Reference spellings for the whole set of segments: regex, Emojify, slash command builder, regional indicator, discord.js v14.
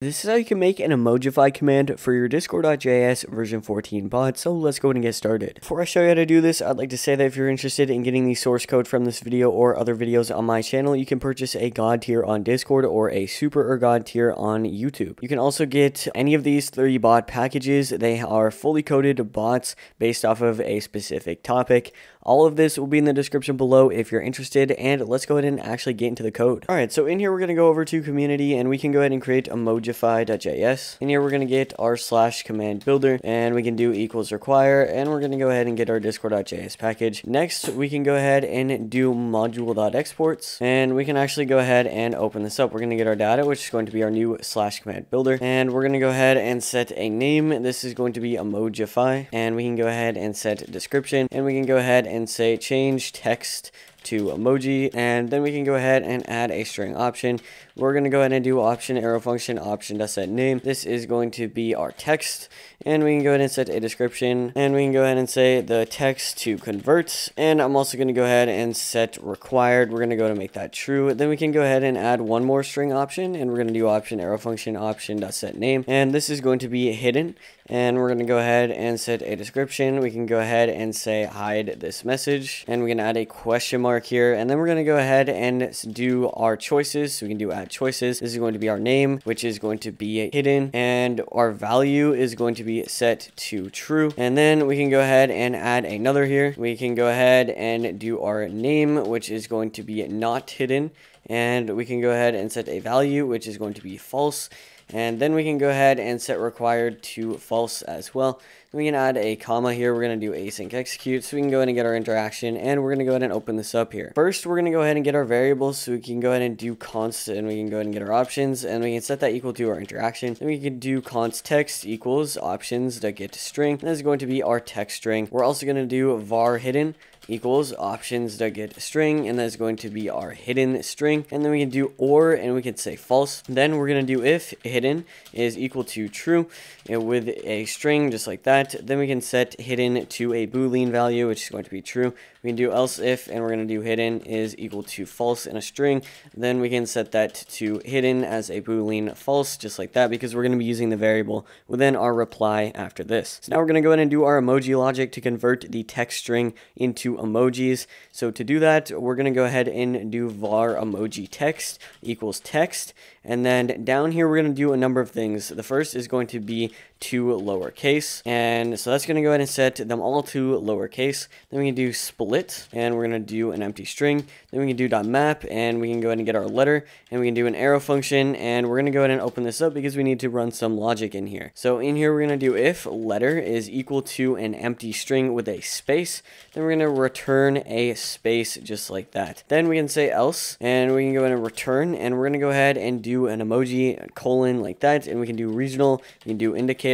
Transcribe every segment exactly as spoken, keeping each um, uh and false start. This is how you can make an Emojify command for your Discord.js version fourteen bot, so let's go ahead and get started. Before I show you how to do this, I'd like to say that if you're interested in getting the source code from this video or other videos on my channel, you can purchase a God tier on Discord or a Super or God tier on YouTube. You can also get any of these three bot packages. They are fully coded bots based off of a specific topic. All of this will be in the description below if you're interested, and let's go ahead and actually get into the code. Alright, so in here we're going to go over to community, and we can go ahead and create Emojify. Emojify.js. And here we're going to get our slash command builder, and we can do equals require, and we're going to go ahead and get our discord.js package. Next, we can go ahead and do module.exports, and we can actually go ahead and open this up. We're going to get our data, which is going to be our new slash command builder, and we're going to go ahead and set a name. This is going to be Emojify, and we can go ahead and set description, and we can go ahead and say change text to emoji, and then we can go ahead and add a string option. We're going to go ahead and do option arrow function option to set name. This is going to be our text, and we can go ahead and set a description, and we can go ahead and say the text to convert, and I'm also going to go ahead and set required. We're going to go ahead and make that true. Then we can go ahead and add one more string option, and we're going to do option arrow function option to set name, and this is going to be hidden, and we're going to go ahead and set a description. We can go ahead and say hide this message, and we can add a question mark here, and then we're going to go ahead and do our choices. So we can do add choices. This is going to be our name, which is going to be hidden, and our value is going to be set to true, and then we can go ahead and add another here. We can go ahead and do our name, which is going to be not hidden, and we can go ahead and set a value, which is going to be false, and then we can go ahead and set required to false as well. We can add a comma here. We're going to do async execute, so we can go ahead and get our interaction, and we're going to go ahead and open this up here. First, we're going to go ahead and get our variables, so we can go ahead and do const, and we can go ahead and get our options, and we can set that equal to our interaction. Then we can do const text equals options to get to string. This is going to be our text string. We're also going to do var hidden equals options to get string, and that's going to be our hidden string. And then we can do or, and we can say false. Then we're going to do if hidden is equal to true, and with a string just like that. Then we can set hidden to a boolean value, which is going to be true. We can do else if, and we're going to do hidden is equal to false in a string. Then we can set that to hidden as a boolean false, just like that, because we're going to be using the variable within our reply after this. So now we're going to go ahead and do our emoji logic to convert the text string into emojis. So to do that, we're going to go ahead and do var emoji text equals text, and then down here we're going to do a number of things. The first is going to be to lowercase, and so that's going to go ahead and set them all to lowercase. Then we can do split, and we're going to do an empty string. Then we can do dot map, and we can go ahead and get our letter, and we can do an arrow function, and we're going to go ahead and open this up because we need to run some logic in here. So in here we're going to do if letter is equal to an empty string with a space, then we're going to return a space just like that. Then we can say else, and we can go ahead and return, and we're going to go ahead and do an emoji colon like that, and we can do regional, we can do indicator,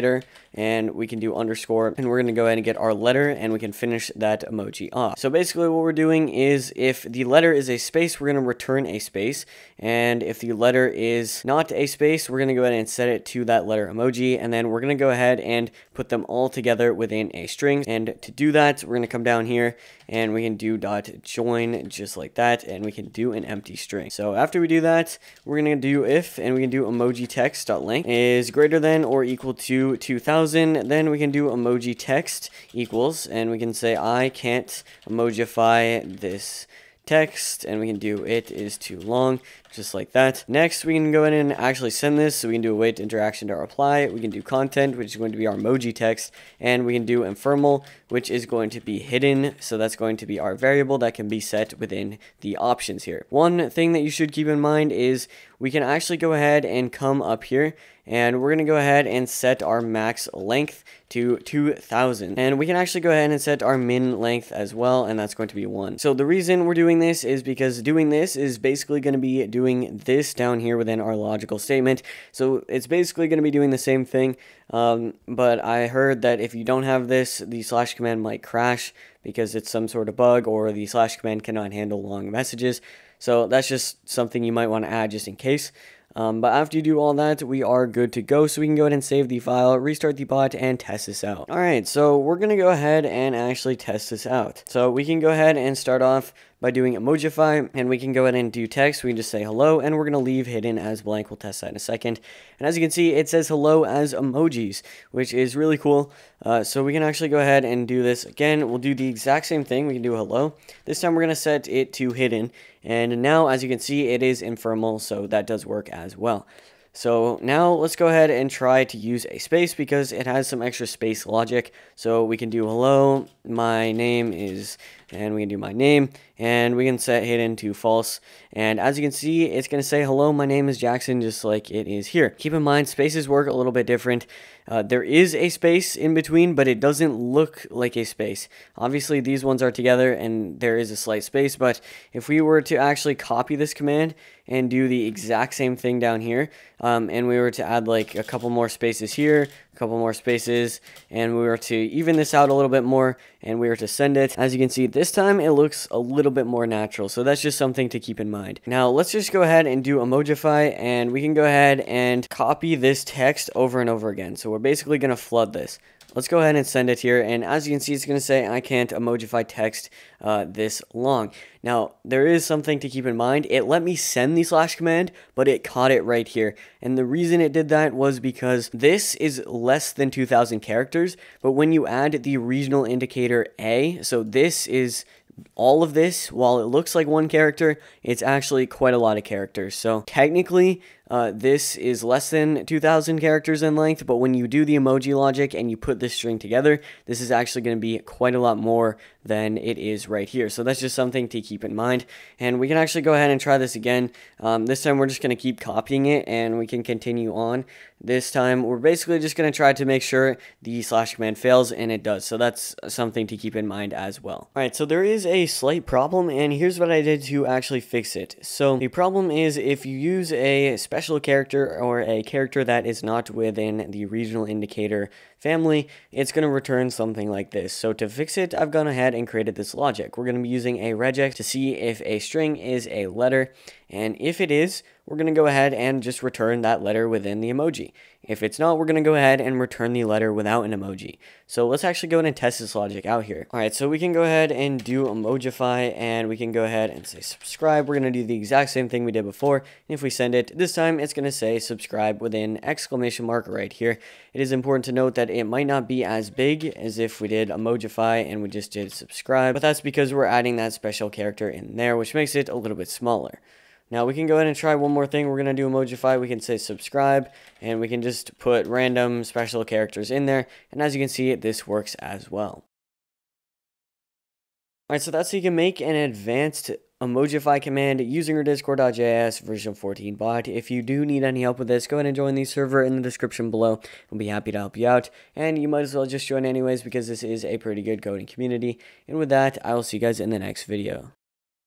and we can do underscore, and we're going to go ahead and get our letter, and we can finish that emoji off. So basically what we're doing is if the letter is a space, we're going to return a space, and if the letter is not a space, we're going to go ahead and set it to that letter emoji, and then we're going to go ahead and put them all together within a string. And to do that, we're going to come down here, and we can do dot join just like that, and we can do an empty string. So after we do that, we're going to do if, and we can do emoji text dot length is greater than or equal to two thousand. Then we can do emoji text equals, and we can say I can't emojify this text, and we can do it is too long, just like that. Next, we can go in and actually send this, so we can do await interaction to reply. We can do content, which is going to be our emoji text, and we can do infirmal, which is going to be hidden, so that's going to be our variable that can be set within the options here. One thing that you should keep in mind is we can actually go ahead and come up here, and we're going to go ahead and set our max length to two thousand, and we can actually go ahead and set our min length as well, and that's going to be one. So the reason we're doing this is because doing this is basically going to be doing this down here within our logical statement. So it's basically going to be doing the same thing, um, but I heard that if you don't have this, the slash command might crash because it's some sort of bug, or the slash command cannot handle long messages. So that's just something you might want to add just in case. Um, but after you do all that, we are good to go, so we can go ahead and save the file, restart the bot, and test this out. Alright, so we're going to go ahead and actually test this out. So we can go ahead and start off by doing Emojify, and we can go ahead and do text. We can just say hello, and we're going to leave hidden as blank. We'll test that in a second. And as you can see, it says hello as emojis, which is really cool. Uh, so we can actually go ahead and do this again. We'll do the exact same thing. We can do hello. This time we're going to set it to hidden. And now, as you can see, it is infirmal, so that does work as well. So now let's go ahead and try to use a space because it has some extra space logic. So we can do hello, my name is, and we can do my name, and we can set hidden to false. And as you can see, it's going to say hello, my name is Jackson, just like it is here. Keep in mind, spaces work a little bit different. Uh, there is a space in between, but it doesn't look like a space. Obviously, these ones are together and there is a slight space, but if we were to actually copy this command and do the exact same thing down here, um, and we were to add like a couple more spaces here, a couple more spaces, and we were to even this out a little bit more, and we were to send it, as you can see, this time it looks a little bit more natural, so that's just something to keep in mind. Now let's just go ahead and do Emojify, and we can go ahead and copy this text over and over again. So we're basically going to flood this. Let's go ahead and send it here, and as you can see, it's going to say, I can't Emojify text uh, this long. Now, there is something to keep in mind. It let me send the slash command, but it caught it right here, and the reason it did that was because this is less than two thousand characters, but when you add the regional indicator A, so this is all of this, while it looks like one character, it's actually quite a lot of characters. So technically, uh, this is less than two thousand characters in length, but when you do the emoji logic and you put this string together, this is actually going to be quite a lot more than it is right here. So that's just something to keep in mind. And we can actually go ahead and try this again. Um, this time we're just going to keep copying it, and we can continue on. This time we're basically just going to try to make sure the slash command fails, and it does. So that's something to keep in mind as well. All right, so there is a slight problem, and here's what I did to actually fix it. So the problem is if you use a special character or a character that is not within the regional indicator family, it's going to return something like this. So to fix it, I've gone ahead and created this logic. We're going to be using a regex to see if a string is a letter, and if it is, we're going to go ahead and just return that letter within the emoji. If it's not, we're going to go ahead and return the letter without an emoji. So let's actually go ahead and test this logic out here. All right, so we can go ahead and do Emojify, and we can go ahead and say subscribe. We're going to do the exact same thing we did before. And if we send it, this time it's going to say subscribe with an exclamation mark right here. It is important to note that it might not be as big as if we did Emojify and we just did subscribe, but that's because we're adding that special character in there, which makes it a little bit smaller. Now we can go ahead and try one more thing. We're going to do Emojify. We can say subscribe, and we can just put random special characters in there. And as you can see, this works as well. All right, so that's how you can make an advanced Emojify command using your Discord.js version fourteen bot. If you do need any help with this, go ahead and join the server in the description below. We'll be happy to help you out. And you might as well just join anyways because this is a pretty good coding community. And with that, I will see you guys in the next video.